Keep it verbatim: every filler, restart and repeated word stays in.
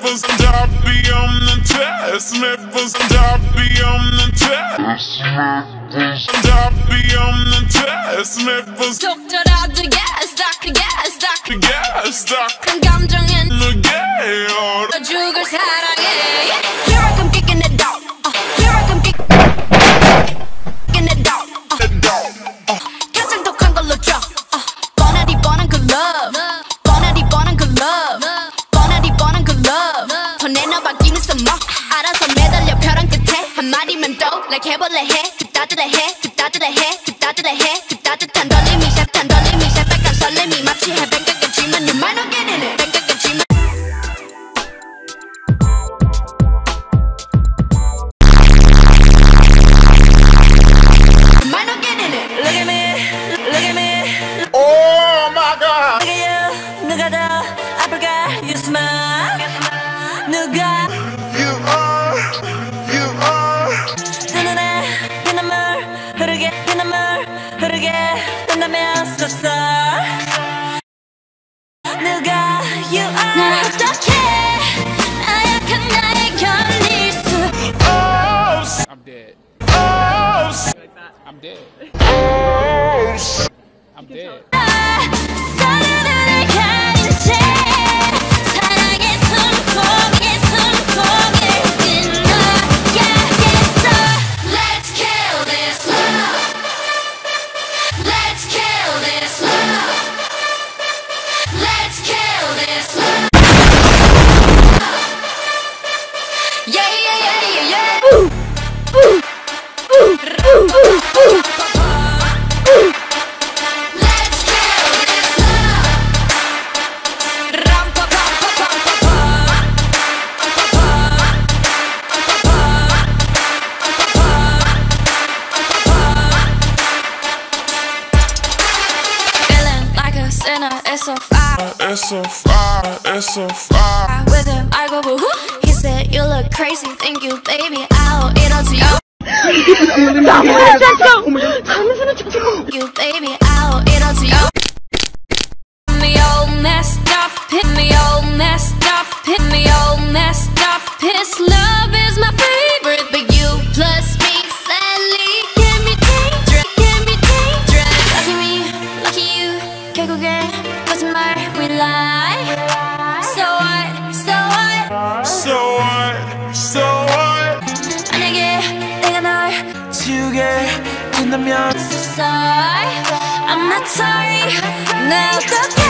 for some Dobby on the test. Smith for some Dobby on the test. Dobby on the test. Smith for some Dobby on the test. Like head, like head, to touch the head, to touch the head, to touch the head, to touch the head, to touch the head, I'm dead. Oh, I'm dead. Oh, I'm dead. It's a fire, it's a fire, it's a fire. With him, I go boo hoo. He said, "You look crazy, thank you, baby. I'll eat all to you." You, baby, I'll eat all to you. Pin me all messed up, pin me all messed up, pin me all messed up. His love is my favorite, but you plus me, Sally, can be dangerous, can be dangerous. Lucky me, lucky you, can't go get. We lie. So what? So what? So what? So what? I need 내가 널 지우게 된다면 I'm not sorry. 나 어떻게